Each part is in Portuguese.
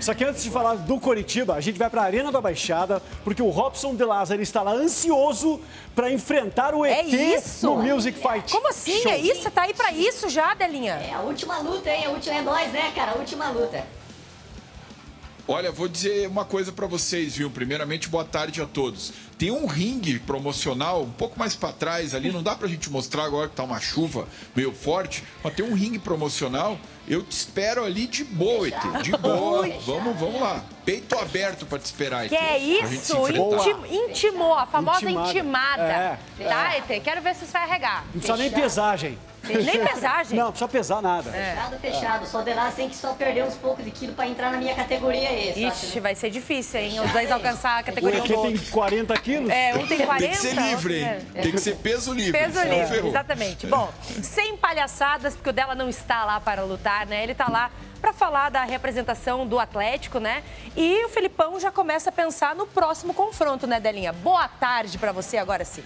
Só que antes de falar do Coritiba, a gente vai para a Arena da Baixada, porque o Robson de Lázaro está lá ansioso para enfrentar o ET no Music Fight. Como assim? Show. É isso? Você tá aí para isso já, Delinha? É a última luta, hein? A última é nós, né, cara? A última luta. Olha, vou dizer uma coisa para vocês, viu? Primeiramente, boa tarde a todos. Tem um ringue promocional um pouco mais para trás ali, não dá pra gente mostrar agora que tá uma chuva meio forte, mas tem um ringue promocional, eu te espero ali de boa, ET, de boa. Vamos lá. Peito aberto pra te esperar, ET. Que é isso? Intimou, a famosa intimada. É, tá, ET? Quero ver se você vai arregar. Não precisa nem pesagem. Nem pesagem? Não, não precisa pesar nada. É. Fechado. Só de lá tem que só perder uns poucos de quilo pra entrar na minha categoria esse. Ixi, vai ser difícil, hein? Os dois alcançar a categoria. O ET tem 40 quilos? É, um tem 40. Tem que ser livre, hein? É. Tem que ser peso livre. Peso livre, exatamente. Bom, sem palhaçadas, porque o dela não está lá para lutar, né? Ele está lá para falar da representação do Atlético, né? E o Felipão já começa a pensar no próximo confronto, né, Delinha? Boa tarde para você agora sim.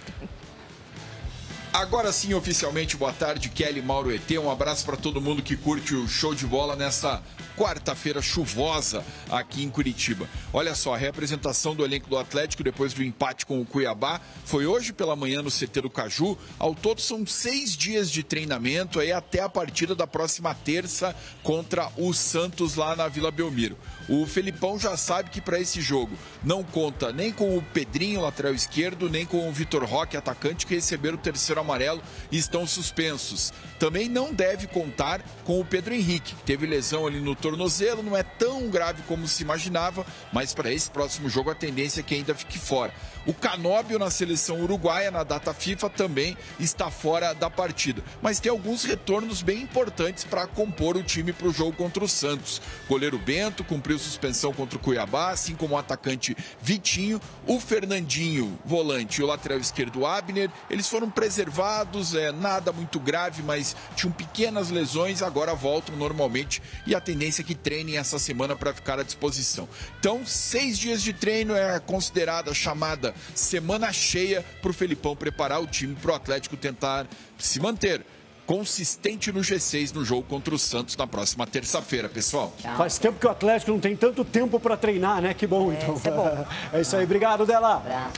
Agora sim, oficialmente, boa tarde, Kelly Mauro, ET. Um abraço para todo mundo que curte o Show de Bola nessa quarta-feira chuvosa aqui em Curitiba. Olha só, a representação do elenco do Atlético depois do empate com o Cuiabá foi hoje pela manhã no CT do Caju. Ao todo são 6 dias de treinamento aí até a partida da próxima terça contra o Santos lá na Vila Belmiro. O Felipão já sabe que para esse jogo não conta nem com o Pedrinho, lateral esquerdo, nem com o Vitor Roque, atacante, que receberam o terceiro amarelo e estão suspensos. Também não deve contar com o Pedro Henrique, que teve lesão ali no tornozelo, não é tão grave como se imaginava, mas para esse próximo jogo a tendência é que ainda fique fora. O Canóbio na seleção uruguaia, na data FIFA, também está fora da partida. Mas tem alguns retornos bem importantes para compor o time para o jogo contra o Santos. Goleiro Bento cumpriu suspensão contra o Cuiabá, assim como o atacante Vitinho, o Fernandinho, volante, e o lateral esquerdo Abner. Eles foram preservados, nada muito grave, mas tinham pequenas lesões, agora voltam normalmente e a tendência que treinem essa semana para ficar à disposição. Então, 6 dias de treino é considerada chamada semana cheia para o Felipão preparar o time para o Atlético tentar se manter consistente no G6 no jogo contra o Santos na próxima terça-feira, pessoal. Faz tempo que o Atlético não tem tanto tempo para treinar, né? Que bom, então. Isso é bom. É isso aí, obrigado, Dela.